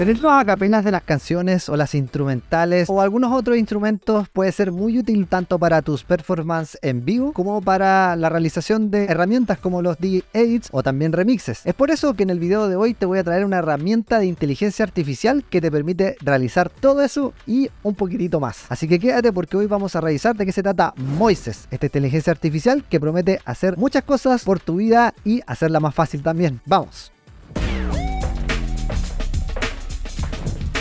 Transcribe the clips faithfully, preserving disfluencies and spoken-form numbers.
Tener los acapelas de las canciones o las instrumentales o algunos otros instrumentos puede ser muy útil tanto para tus performances en vivo como para la realización de herramientas como los D J Edits o también remixes. Es por eso que en el video de hoy te voy a traer una herramienta de inteligencia artificial que te permite realizar todo eso y un poquitito más. Así que quédate porque hoy vamos a revisar de qué se trata Moises, esta inteligencia artificial que promete hacer muchas cosas por tu vida y hacerla más fácil también. ¡Vamos!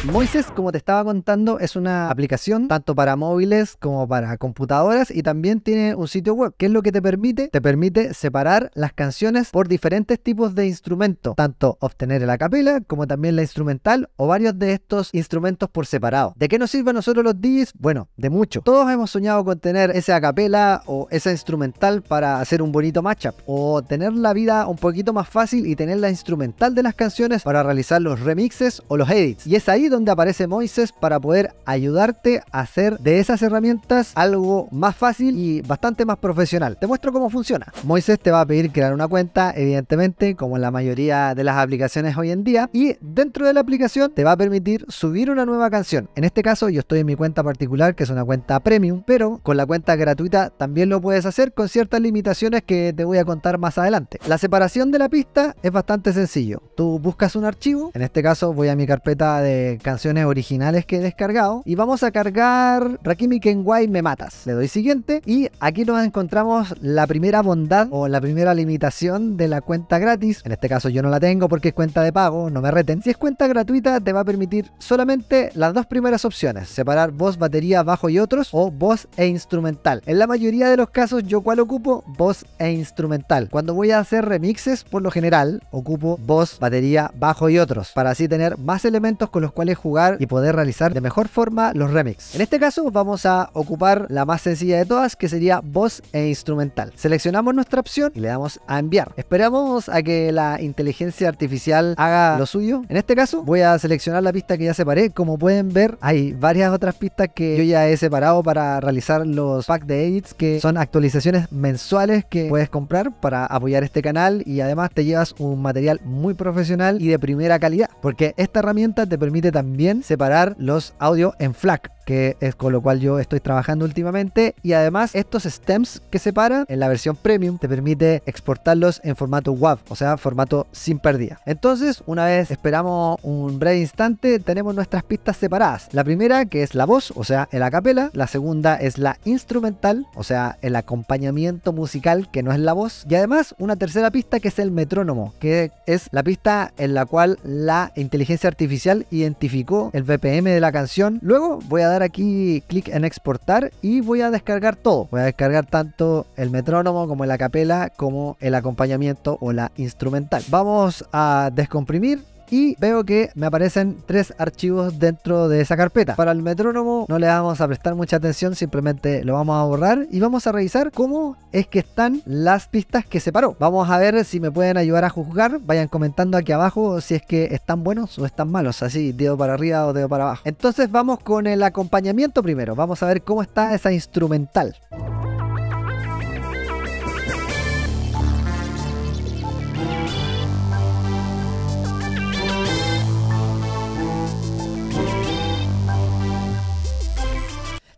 Moises, como te estaba contando, es una aplicación tanto para móviles como para computadoras y también tiene un sitio web. ¿Qué es lo que te permite? Te permite separar las canciones por diferentes tipos de instrumentos, tanto obtener el acapella como también la instrumental o varios de estos instrumentos por separado. ¿De qué nos sirven nosotros los D Js? Bueno, de mucho. Todos hemos soñado con tener ese acapella o esa instrumental para hacer un bonito matchup o tener la vida un poquito más fácil y tener la instrumental de las canciones para realizar los remixes o los edits. Y es ahí donde aparece Moises para poder ayudarte a hacer de esas herramientas algo más fácil y bastante más profesional. Te muestro cómo funciona. Moises te va a pedir crear una cuenta, evidentemente, como en la mayoría de las aplicaciones hoy en día, y dentro de la aplicación te va a permitir subir una nueva canción. En este caso yo estoy en mi cuenta particular, que es una cuenta premium, pero con la cuenta gratuita también lo puedes hacer con ciertas limitaciones que te voy a contar más adelante. La separación de la pista es bastante sencillo. Tú buscas un archivo, en este caso voy a mi carpeta de canciones originales que he descargado y vamos a cargar Rakimi Kenwai Me Matas. Le doy siguiente y aquí nos encontramos la primera bondad o la primera limitación de la cuenta gratis. En este caso yo no la tengo porque es cuenta de pago, no me reten. Si es cuenta gratuita te va a permitir solamente las dos primeras opciones, separar voz, batería, bajo y otros o voz e instrumental. En la mayoría de los casos yo cuál ocupo, voz e instrumental. Cuando voy a hacer remixes por lo general ocupo voz, batería, bajo y otros para así tener más elementos con los cuales jugar y poder realizar de mejor forma los remixes. En este caso vamos a ocupar la más sencilla de todas, que sería voz e instrumental. Seleccionamos nuestra opción y le damos a enviar. Esperamos a que la inteligencia artificial haga lo suyo. En este caso voy a seleccionar la pista que ya separé. Como pueden ver hay varias otras pistas que yo ya he separado para realizar los packs de edits, que son actualizaciones mensuales que puedes comprar para apoyar este canal y además te llevas un material muy profesional y de primera calidad, porque esta herramienta te permite también separar los audios en FLAC, que es con lo cual yo estoy trabajando últimamente, y además estos stems que separa en la versión premium te permite exportarlos en formato W A V, o sea formato sin pérdida. Entonces una vez esperamos un breve instante tenemos nuestras pistas separadas, la primera que es la voz, o sea el acapella, la segunda es la instrumental, o sea el acompañamiento musical que no es la voz, y además una tercera pista que es el metrónomo, que es la pista en la cual la inteligencia artificial identificó el B P M de la canción. Luego voy a dar aquí clic en exportar y voy a descargar todo. Voy a descargar tanto el metrónomo como la acapella como el acompañamiento o la instrumental. Vamos a descomprimir y veo que me aparecen tres archivos dentro de esa carpeta. Para el metrónomo no le vamos a prestar mucha atención, simplemente lo vamos a borrar y vamos a revisar cómo es que están las pistas que separó. Vamos a ver si me pueden ayudar a juzgar. Vayan comentando aquí abajo si es que están buenos o están malos, así dedo para arriba o dedo para abajo. Entonces vamos con el acompañamiento primero. Vamos a ver cómo está esa instrumental.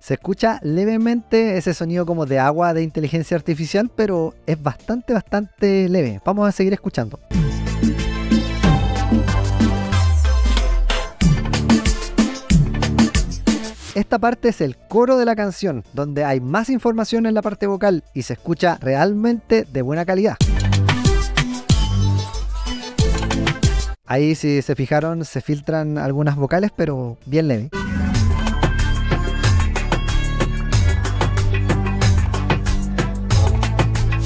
Se escucha levemente ese sonido como de agua de inteligencia artificial, pero es bastante, bastante leve. Vamos a seguir escuchando. Esta parte es el coro de la canción, donde hay más información en la parte vocal y se escucha realmente de buena calidad. Ahí, si se fijaron, se filtran algunas vocales, pero bien leve.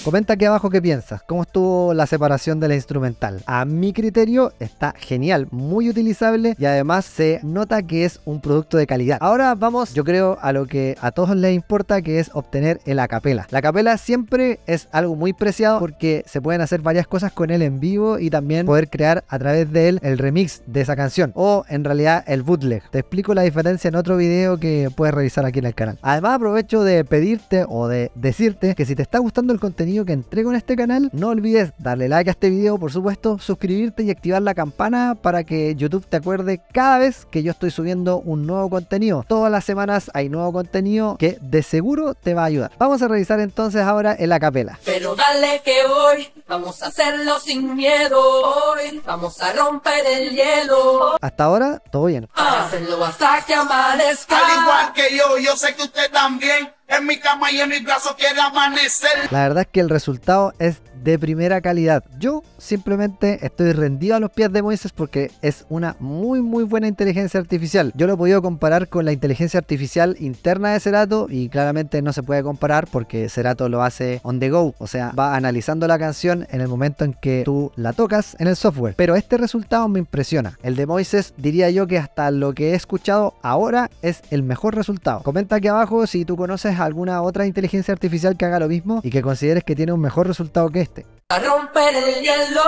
Comenta aquí abajo qué piensas, cómo estuvo la separación de la instrumental. A mi criterio está genial, muy utilizable y además se nota que es un producto de calidad. Ahora vamos, yo creo, a lo que a todos les importa, que es obtener el acapella. La acapella siempre es algo muy preciado porque se pueden hacer varias cosas con él en vivo y también poder crear a través de él el remix de esa canción o en realidad el bootleg. Te explico la diferencia en otro video que puedes revisar aquí en el canal. Además aprovecho de pedirte o de decirte que si te está gustando el contenido contenido que entrego en este canal, no olvides darle like a este video, por supuesto, suscribirte y activar la campana para que YouTube te acuerde cada vez que yo estoy subiendo un nuevo contenido. Todas las semanas hay nuevo contenido que de seguro te va a ayudar. Vamos a revisar entonces ahora el acapella. Pero dale que voy, vamos a hacerlo sin miedo, hoy vamos a romper el hielo. Hasta ahora, todo bien. Ah, hacerlo hasta que amanezca. Al igual que yo, yo sé que usted también. En mi cama y en mis brazos quiere amanecer. La verdad es que el resultado es de primera calidad. Yo simplemente estoy rendido a los pies de Moises porque es una muy muy buena inteligencia artificial. Yo lo he podido comparar con la inteligencia artificial interna de Serato y claramente no se puede comparar porque Serato lo hace on the go, o sea, va analizando la canción en el momento en que tú la tocas en el software. Pero este resultado me impresiona. El de Moises diría yo que hasta lo que he escuchado ahora es el mejor resultado. Comenta aquí abajo si tú conoces alguna otra inteligencia artificial que haga lo mismo y que consideres que tiene un mejor resultado que este. A romper el hielo,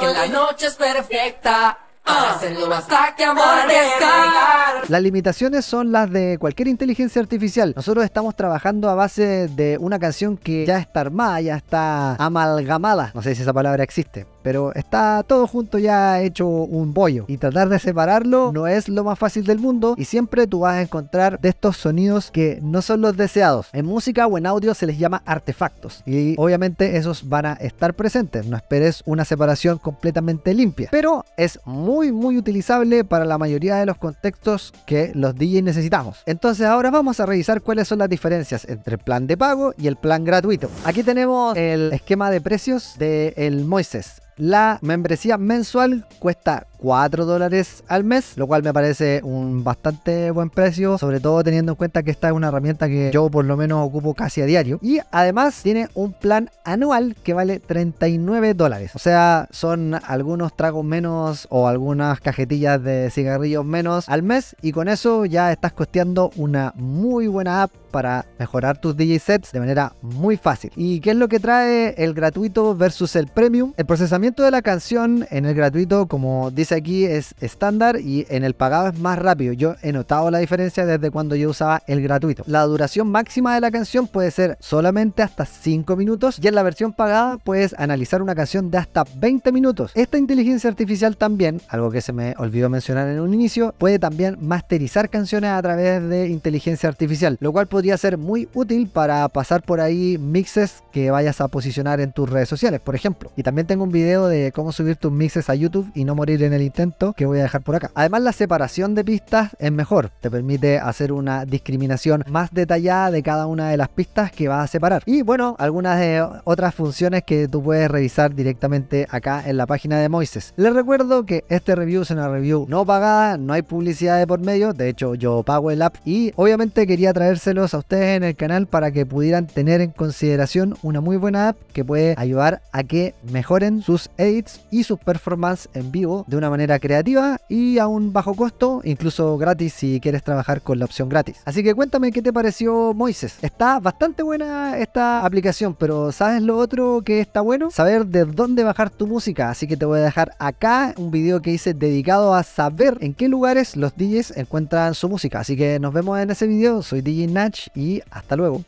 que la noche es perfecta. Las limitaciones son las de cualquier inteligencia artificial. Nosotros estamos trabajando a base de una canción que ya está armada, ya está amalgamada. No sé si esa palabra existe, pero está todo junto ya hecho un bollo. Y tratar de separarlo no es lo más fácil del mundo. Y siempre tú vas a encontrar de estos sonidos que no son los deseados. En música o en audio se les llama artefactos. Y obviamente esos van a estar presentes. No esperes una separación completamente limpia. Pero es muy muy muy utilizable para la mayoría de los contextos que los D Js necesitamos. Entonces ahora vamos a revisar cuáles son las diferencias entre el plan de pago y el plan gratuito. Aquí tenemos el esquema de precios del Moises. La membresía mensual cuesta cuatro dólares al mes, lo cual me parece un bastante buen precio, sobre todo teniendo en cuenta que esta es una herramienta que yo por lo menos ocupo casi a diario. Y además tiene un plan anual que vale treinta y nueve dólares, o sea, son algunos tragos menos o algunas cajetillas de cigarrillos menos al mes, y con eso ya estás costeando una muy buena app para mejorar tus D J sets de manera muy fácil. ¿Y qué es lo que trae el gratuito versus el premium? El procesamiento de la canción en el gratuito, como dice aquí, es estándar y en el pagado es más rápido. Yo he notado la diferencia desde cuando yo usaba el gratuito. La duración máxima de la canción puede ser solamente hasta cinco minutos y en la versión pagada puedes analizar una canción de hasta veinte minutos. Esta inteligencia artificial también, algo que se me olvidó mencionar en un inicio, puede también masterizar canciones a través de inteligencia artificial, lo cual podría podría ser muy útil para pasar por ahí mixes que vayas a posicionar en tus redes sociales, por ejemplo. Y también tengo un video de cómo subir tus mixes a YouTube y no morir en el intento, que voy a dejar por acá. Además, la separación de pistas es mejor, te permite hacer una discriminación más detallada de cada una de las pistas que vas a separar. Y bueno, algunas de otras funciones que tú puedes revisar directamente acá en la página de Moises. Les recuerdo que este review es una review no pagada, no hay publicidad de por medio, de hecho yo pago el app y obviamente quería traérselos a ustedes en el canal para que pudieran tener en consideración una muy buena app que puede ayudar a que mejoren sus edits y sus performances en vivo de una manera creativa y a un bajo costo, incluso gratis si quieres trabajar con la opción gratis. Así que cuéntame qué te pareció Moises. Está bastante buena esta aplicación, pero ¿sabes lo otro que está bueno? Saber de dónde bajar tu música. Así que te voy a dejar acá un video que hice dedicado a saber en qué lugares los D Js encuentran su música. Así que nos vemos en ese video. Soy D J Nach y hasta luego.